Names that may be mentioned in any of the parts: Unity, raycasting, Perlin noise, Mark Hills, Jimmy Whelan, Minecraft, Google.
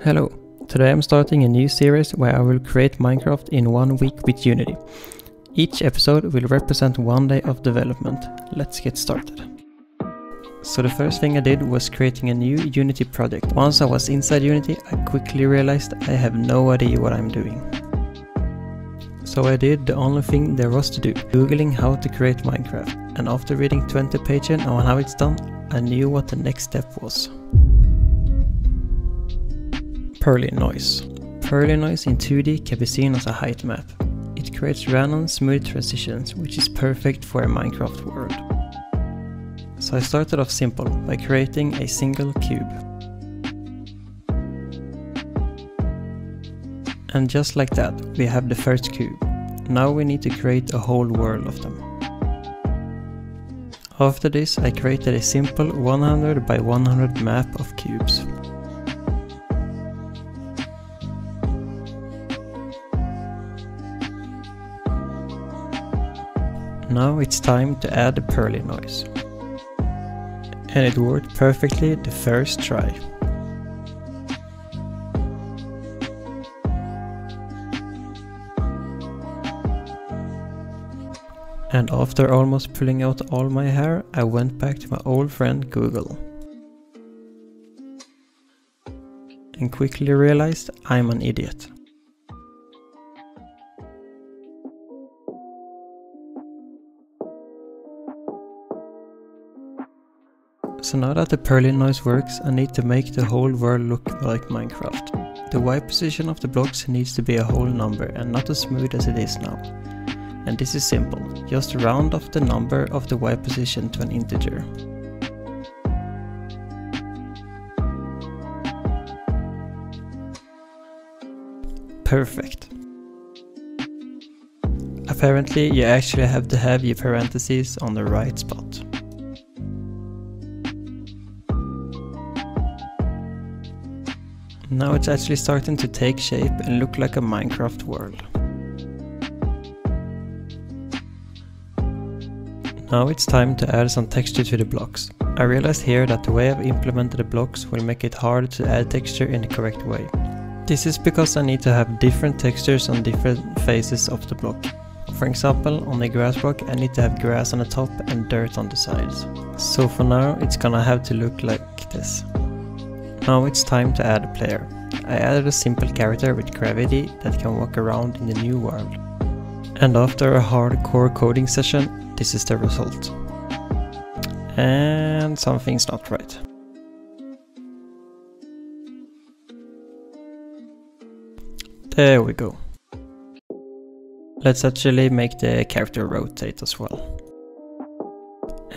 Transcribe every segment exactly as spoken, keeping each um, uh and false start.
Hello, today I'm starting a new series where I will create Minecraft in one week with Unity. Each episode will represent one day of development. Let's get started. So the first thing I did was creating a new Unity project. Once I was inside Unity, I quickly realized I have no idea what I'm doing. So I did the only thing there was to do, googling how to create Minecraft. And after reading twenty pages on how it's done, I knew what the next step was. Perlin noise. Perlin noise in two D can be seen as a height map. It creates random smooth transitions, which is perfect for a Minecraft world. So I started off simple by creating a single cube. And just like that, we have the first cube. Now we need to create a whole world of them. After this, I created a simple one hundred by one hundred map of cubes. Now it's time to add the Perlin noise. And it worked perfectly the first try. And after almost pulling out all my hair, I went back to my old friend Google. And quickly realized I'm an idiot. So now that the Perlin noise works, I need to make the whole world look like Minecraft. The Y position of the blocks needs to be a whole number and not as smooth as it is now. And this is simple, just round off the number of the Y position to an integer. Perfect. Apparently you actually have to have your parentheses on the right spot. Now it's actually starting to take shape and look like a Minecraft world. Now it's time to add some texture to the blocks. I realized here that the way I've implemented the blocks will make it harder to add texture in the correct way. This is because I need to have different textures on different faces of the block. For example, on the grass block I need to have grass on the top and dirt on the sides. So for now it's gonna have to look like this. Now it's time to add a player. I added a simple character with gravity that can walk around in the new world. And after a hardcore coding session, this is the result. And something's not right. There we go. Let's actually make the character rotate as well.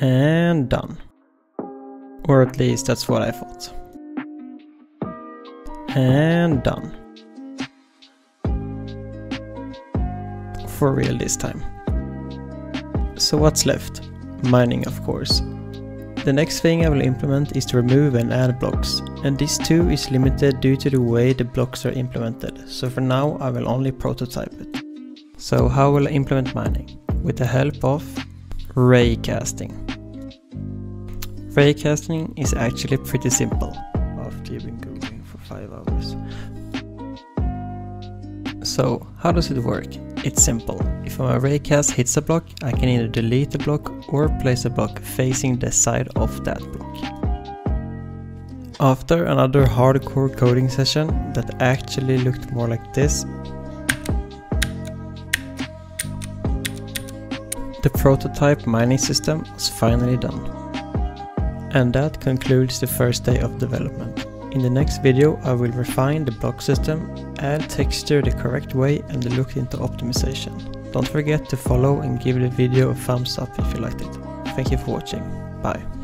And done. Or at least that's what I thought. And done. For real this time. So what's left? Mining, of course. The next thing I will implement is to remove and add blocks. And this too is limited due to the way the blocks are implemented. So for now I will only prototype it. So how will I implement mining? With the help of raycasting. Raycasting is actually pretty simple. After you've been Googling. five hours. So how does it work? It's simple. If my raycast hits a block, I can either delete the block or place a block facing the side of that block. After another hardcore coding session that actually looked more like this, the prototype mining system was finally done. And that concludes the first day of development. In the next video I will refine the block system, add texture the correct way and look into optimization. Don't forget to follow and give the video a thumbs up if you liked it. Thank you for watching. Bye.